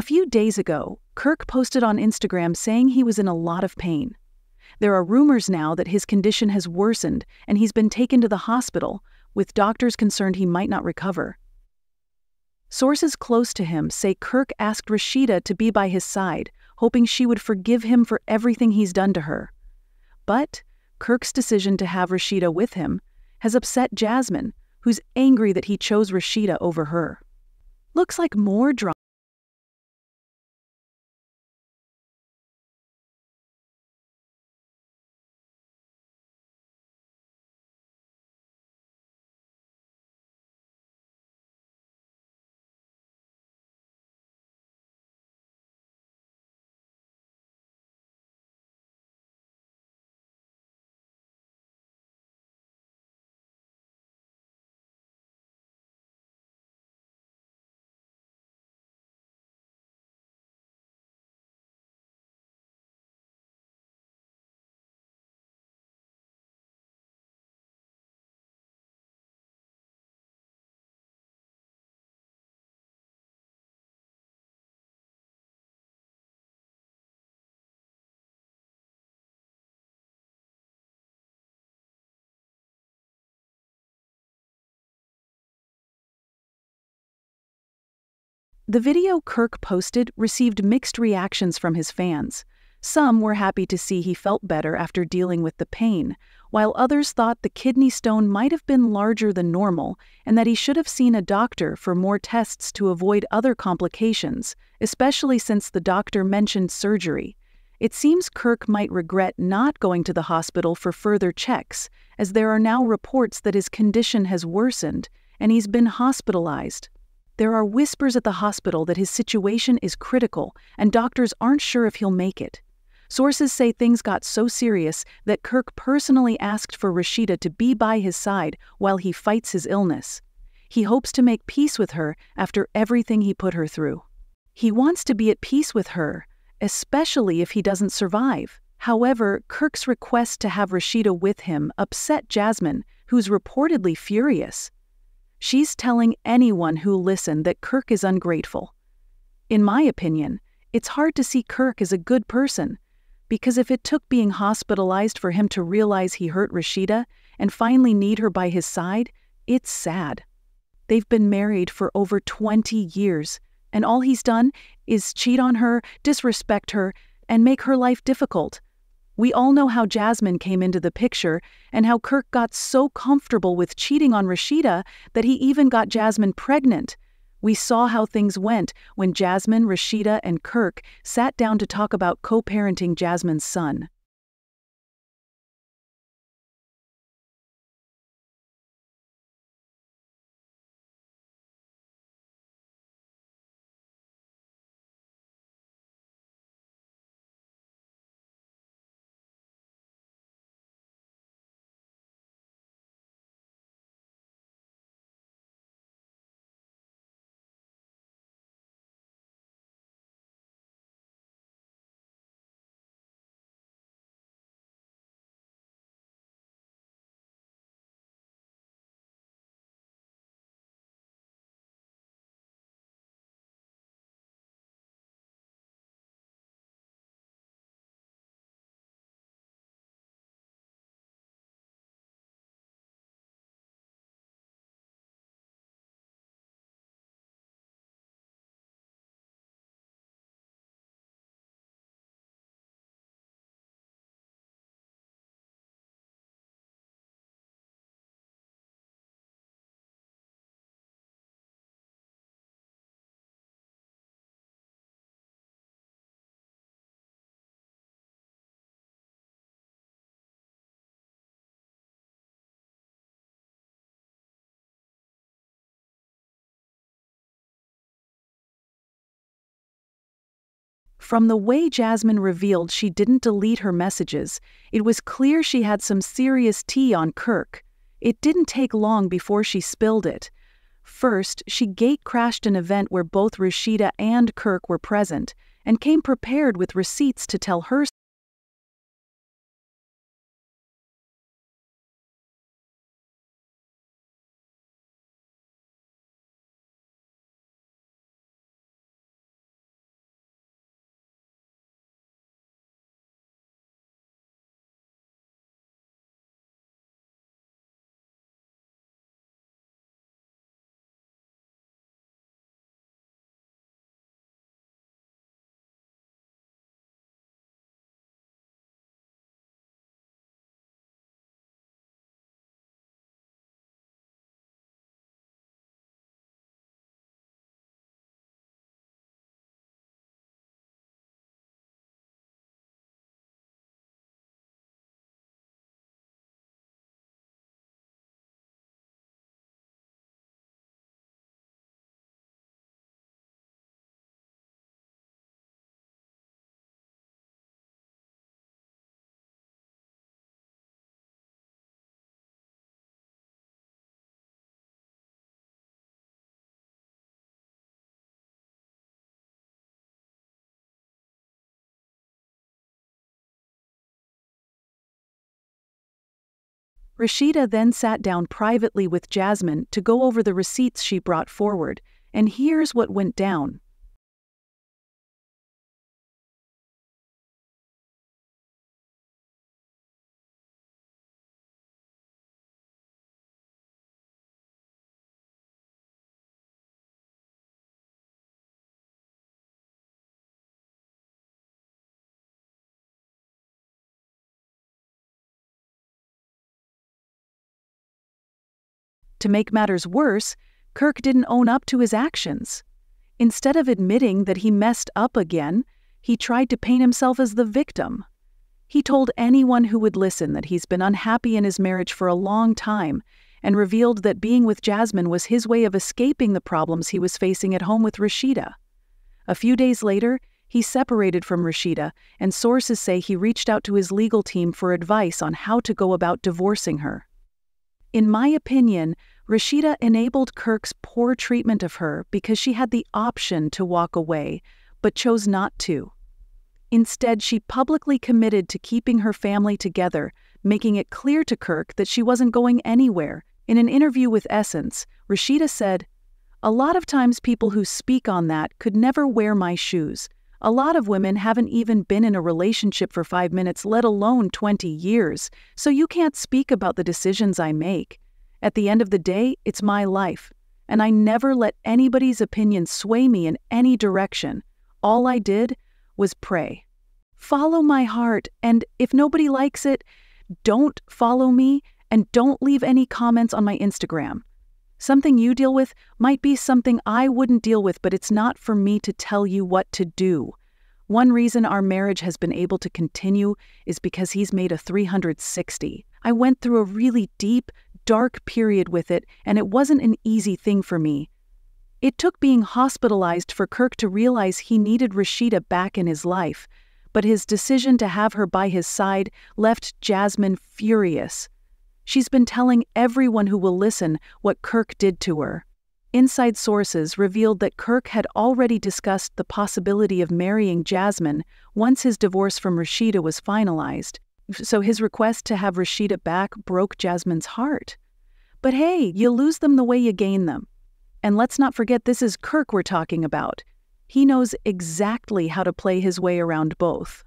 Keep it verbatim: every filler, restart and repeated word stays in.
A few days ago, Kirk posted on Instagram saying he was in a lot of pain. There are rumors now that his condition has worsened and he's been taken to the hospital, with doctors concerned he might not recover. Sources close to him say Kirk asked Rasheeda to be by his side, hoping she would forgive him for everything he's done to her. But Kirk's decision to have Rasheeda with him has upset Jasmine, who's angry that he chose Rasheeda over her. Looks like more drama. The video Kirk posted received mixed reactions from his fans. Some were happy to see he felt better after dealing with the pain, while others thought the kidney stone might have been larger than normal and that he should have seen a doctor for more tests to avoid other complications, especially since the doctor mentioned surgery. It seems Kirk might regret not going to the hospital for further checks, as there are now reports that his condition has worsened and he's been hospitalized. There are whispers at the hospital that his situation is critical and doctors aren't sure if he'll make it. Sources say things got so serious that Kirk personally asked for Rasheeda to be by his side while he fights his illness. He hopes to make peace with her after everything he put her through. He wants to be at peace with her, especially if he doesn't survive. However, Kirk's request to have Rasheeda with him upset Jasmine, who's reportedly furious. She's telling anyone who'll listen that Kirk is ungrateful. In my opinion, it's hard to see Kirk as a good person, because if it took being hospitalized for him to realize he hurt Rasheeda and finally need her by his side, it's sad. They've been married for over twenty years, and all he's done is cheat on her, disrespect her, and make her life difficult. We all know how Jasmine came into the picture and how Kirk got so comfortable with cheating on Rasheeda that he even got Jasmine pregnant. We saw how things went when Jasmine, Rasheeda, and Kirk sat down to talk about co-parenting Jasmine's son. From the way Jasmine revealed she didn't delete her messages, it was clear she had some serious tea on Kirk. It didn't take long before she spilled it. First, she gate-crashed an event where both Rasheeda and Kirk were present, and came prepared with receipts to tell her Rasheeda then sat down privately with Jasmine to go over the receipts she brought forward, and here's what went down. To make matters worse, Kirk didn't own up to his actions. Instead of admitting that he messed up again, he tried to paint himself as the victim. He told anyone who would listen that he's been unhappy in his marriage for a long time and revealed that being with Jasmine was his way of escaping the problems he was facing at home with Rasheeda. A few days later, he separated from Rasheeda, and sources say he reached out to his legal team for advice on how to go about divorcing her. In my opinion, Rasheeda enabled Kirk's poor treatment of her because she had the option to walk away, but chose not to. Instead, she publicly committed to keeping her family together, making it clear to Kirk that she wasn't going anywhere. In an interview with Essence, Rasheeda said, "A lot of times people who speak on that could never wear my shoes. A lot of women haven't even been in a relationship for five minutes, let alone twenty years, so you can't speak about the decisions I make. At the end of the day, it's my life, and I never let anybody's opinion sway me in any direction. All I did was pray. Follow my heart, and if nobody likes it, don't follow me, and don't leave any comments on my Instagram. Something you deal with might be something I wouldn't deal with, but it's not for me to tell you what to do." One reason our marriage has been able to continue is because he's made a three sixty. I went through a really deep, dark period with it, and it wasn't an easy thing for me. It took being hospitalized for Kirk to realize he needed Rasheeda back in his life, but his decision to have her by his side left Jasmine furious. She's been telling everyone who will listen what Kirk did to her. Inside sources revealed that Kirk had already discussed the possibility of marrying Jasmine once his divorce from Rasheeda was finalized, so his request to have Rasheeda back broke Jasmine's heart. But hey, you lose them the way you gain them. And let's not forget, this is Kirk we're talking about. He knows exactly how to play his way around both.